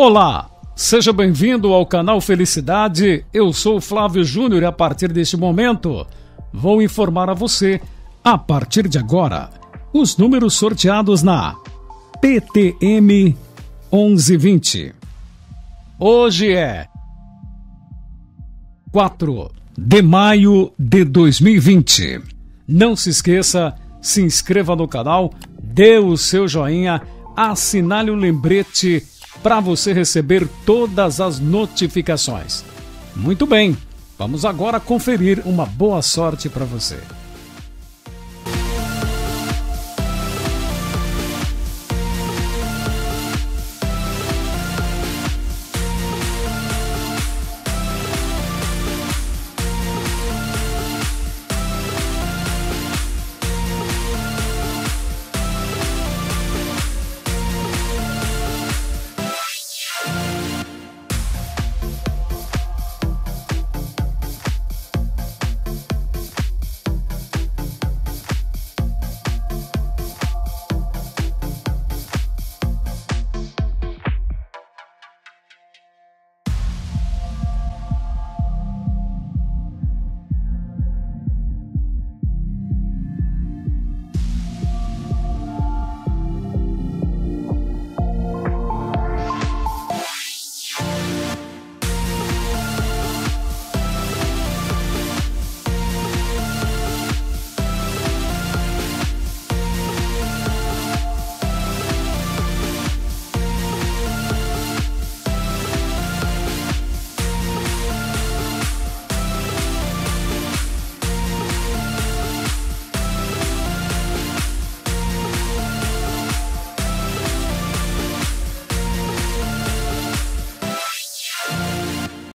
Olá, seja bem-vindo ao canal Felicidade, eu sou Flávio Júnior e a partir deste momento vou informar a você, a partir de agora, os números sorteados na PTM 1120. Hoje é 4 de maio de 2020. Não se esqueça, se inscreva no canal, dê o seu joinha, assinale o lembrete para você receber todas as notificações. Muito bem, vamos agora conferir uma boa sorte para você.